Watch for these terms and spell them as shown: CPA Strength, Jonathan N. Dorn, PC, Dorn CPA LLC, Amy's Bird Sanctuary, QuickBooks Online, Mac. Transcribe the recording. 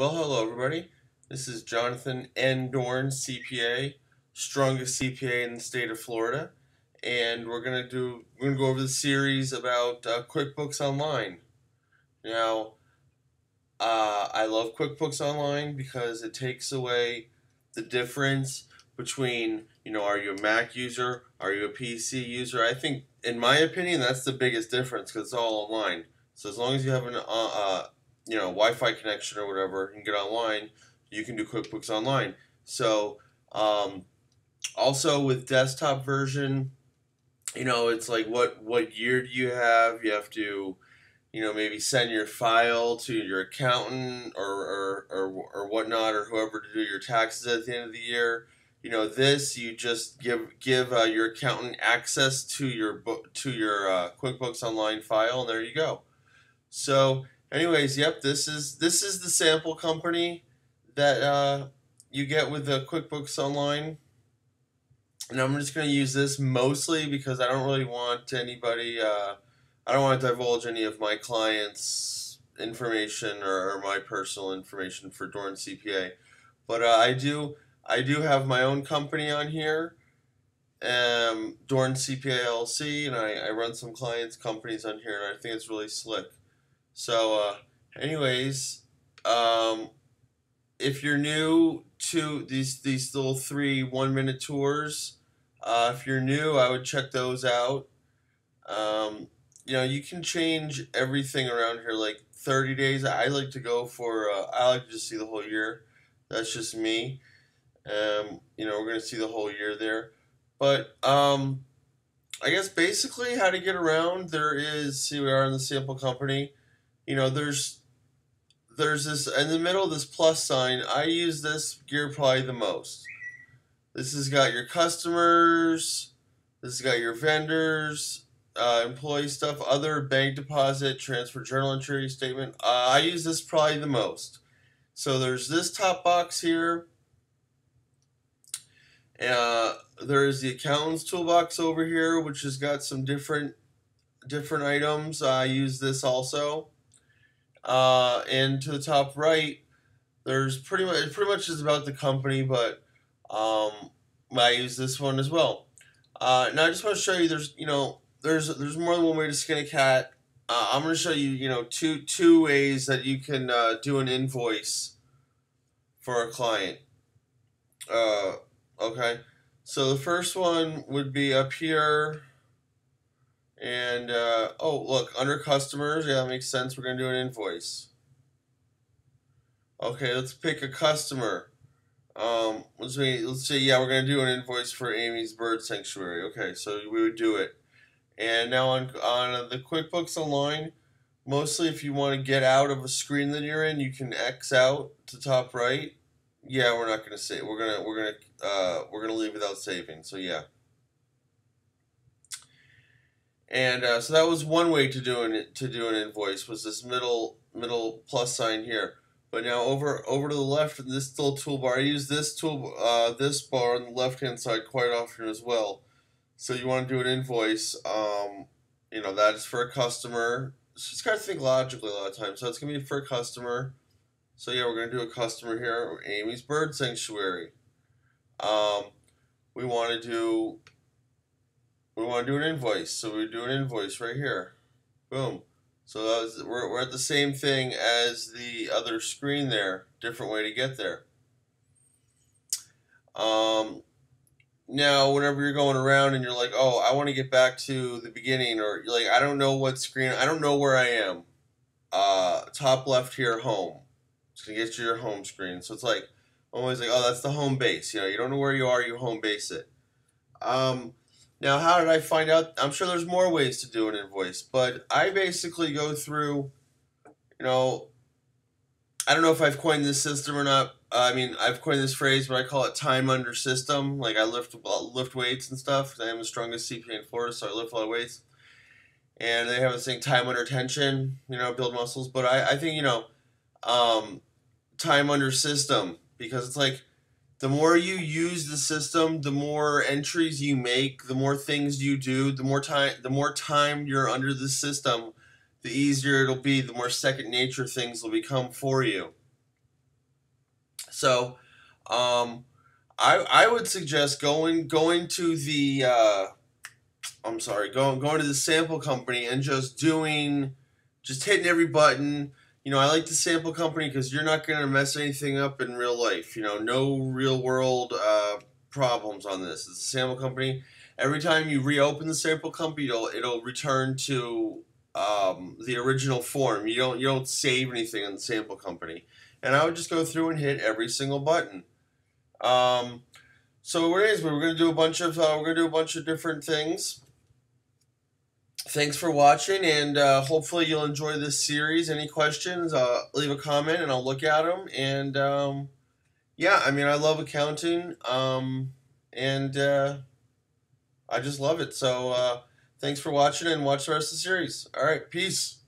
Well, hello everybody. This is Jonathan N. Dorn CPA, strongest CPA in the state of Florida, and we're gonna go over the series about QuickBooks Online. Now, I love QuickBooks Online because it takes away the difference between, you know, are you a Mac user, are you a PC user? I think, in my opinion, that's the biggest difference because it's all online. So as long as you have an you know, Wi-Fi connection or whatever, and get online, you can do QuickBooks Online. So, also with desktop version, you know, it's like what year do you have? You have to, you know, maybe send your file to your accountant or whatnot, or whoever, to do your taxes at the end of the year. You know, this, you just give your accountant access to your QuickBooks Online file, and there you go. So. Anyways, yep, this is the sample company that you get with the QuickBooks Online, and I'm just going to use this mostly because I don't really want anybody, I don't want to divulge any of my clients' information or my personal information for Dorn CPA, but I do have my own company on here, Dorn CPA LLC, and I run some clients' companies on here, and I think it's really slick. So, anyways, if you're new to these little 3 one-minute tours, if you're new, I would check those out. You know, you can change everything around here, like 30 days. I like to go for, I like to just see the whole year. That's just me. You know, we're going to see the whole year there. But, I guess basically how to get around, there is, see, we are in the sample company. You know, there's this, in the middle of this plus sign, I use this gear probably the most. This has got your customers, this has got your vendors, employee stuff, other, bank deposit, transfer, journal entry, statement. I use this probably the most. So there's this top box here. There's the accountant's toolbox over here, which has got some different items. I use this also. And to the top right, there's pretty much is about the company, but I use this one as well. Now I just want to show you, there's, you know, there's more than one way to skin a cat. I'm going to show you, you know, two ways that you can do an invoice for a client. Okay, so the first one would be up here. And, oh, look, under customers, yeah, that makes sense. We're going to do an invoice. Okay, let's pick a customer. Let's say, yeah, we're going to do an invoice for Amy's Bird Sanctuary. Okay, so we would do it. And now on the QuickBooks Online, mostly if you want to get out of a screen that you're in, you can X out to top right. Yeah, we're not going to save. We're going to leave without saving. So, yeah. And so that was one way to do an invoice, was this middle plus sign here. But now over to the left in this little toolbar, I use this this bar on the left hand side quite often as well. So you want to do an invoice, you know, that is for a customer. So it's got to think logically a lot of times. So it's gonna be for a customer. So yeah, we're gonna do a customer here, Amy's Bird Sanctuary. We want to do an invoice, so we do an invoice right here. Boom. So that was, we're at the same thing as the other screen there. Different way to get there. Now, whenever you're going around and you're like, oh, I want to get back to the beginning, or you're like, I don't know what screen, I don't know where I am. Top left here, home. It's going to get you your home screen. So it's like, always like, oh, that's the home base. You know, you don't know where you are, you home base it. Now, how did I find out? I'm sure there's more ways to do an invoice, but I basically go through, you know, I don't know if I've coined this system or not. I mean, I've coined this phrase, but I call it time under system. Like, I lift weights and stuff. I am the strongest CPA in Florida, so I lift a lot of weights. And they have this thing, time under tension, you know, build muscles. But I think, you know, time under system, because it's like, the more you use the system, the more entries you make, the more things you do, the more time you're under the system, the easier it'll be, the more second nature things will become for you. So I would suggest going to the going to the sample company and just hitting every button. You know, I like the sample company because you're not going to mess anything up in real life. You know, no real world problems on this. It's a sample company. Every time you reopen the sample company, it'll return to the original form. You don't save anything on the sample company. And I would just go through and hit every single button. So what it is, we're going to do a bunch of different things. Thanks for watching, and hopefully you'll enjoy this series. Any questions, leave a comment, and I'll look at them. And, yeah, I mean, I love accounting, and I just love it. So thanks for watching, and watch the rest of the series. All right, peace.